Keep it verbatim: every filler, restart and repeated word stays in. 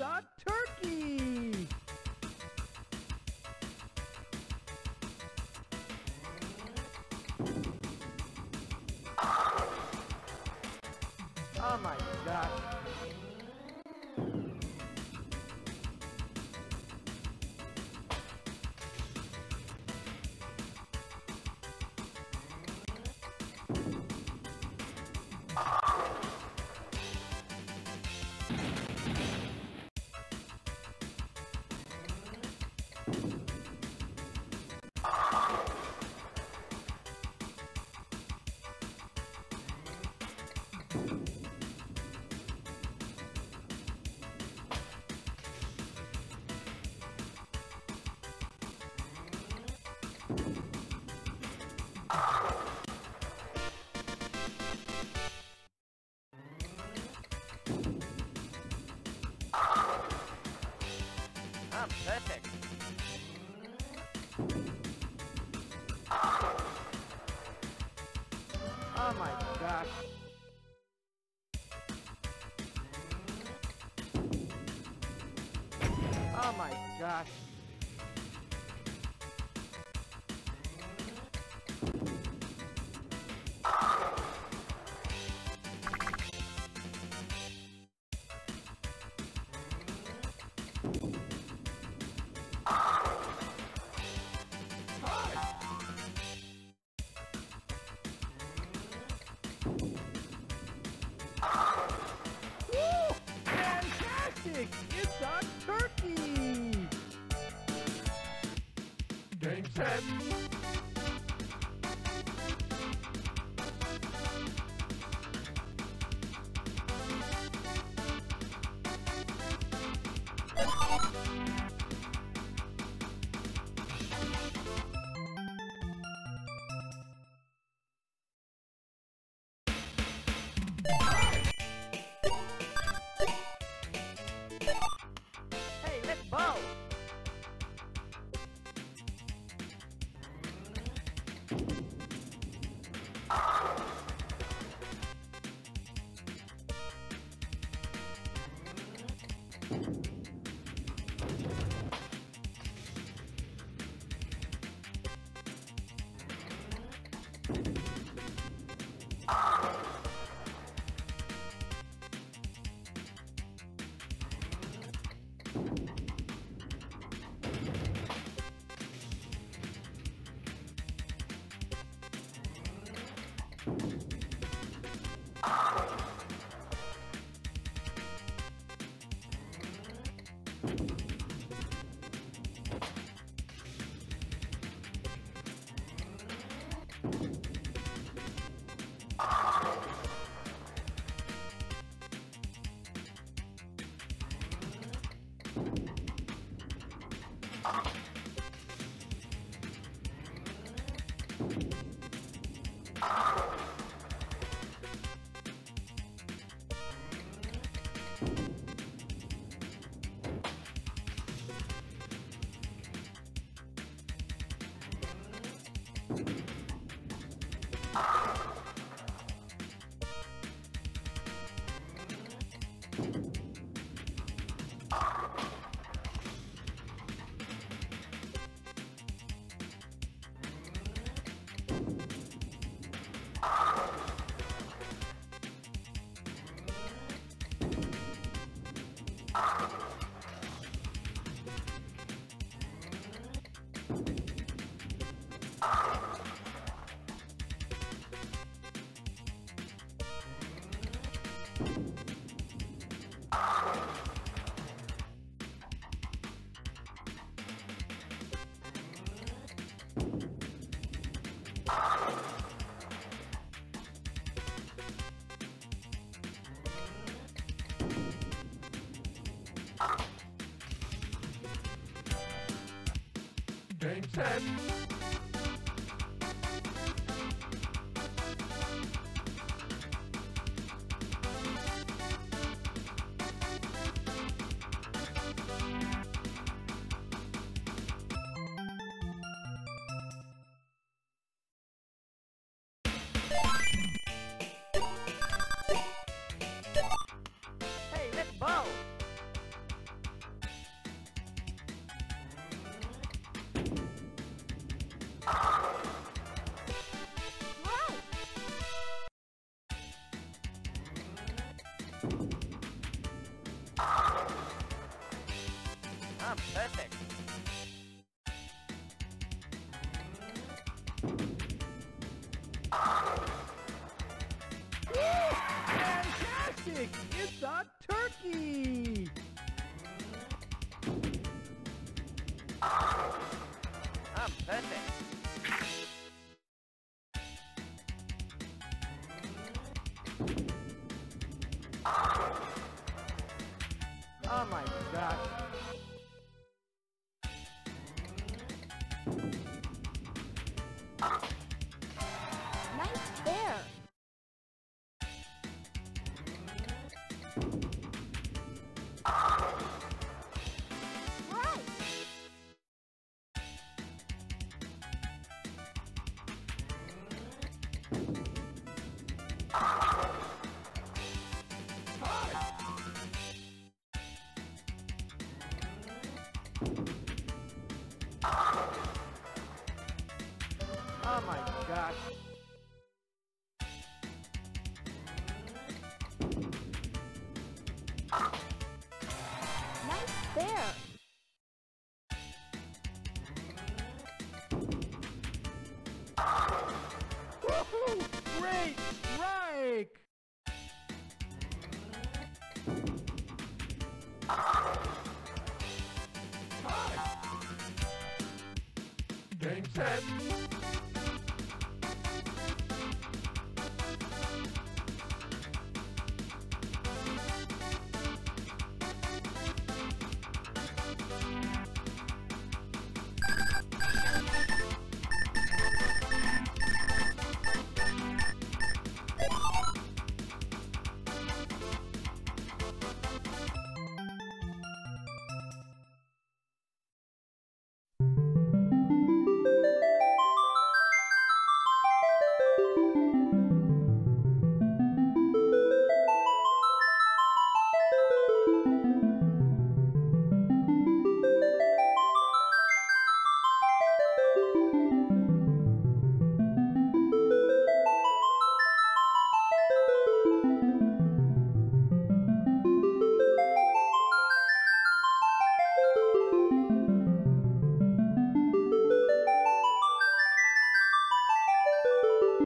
a turkey. Oh my gosh. Perfect. Oh my gosh. Oh my gosh. It's a turkey! Game set! Game set! Hey, let's bow! Perfect. Woo! Fantastic! It's a turkey! I'm perfect. Oh my gosh. Nice bear. Right. Oh my gosh. Nice bear. Woohoo! Great strike! Game set.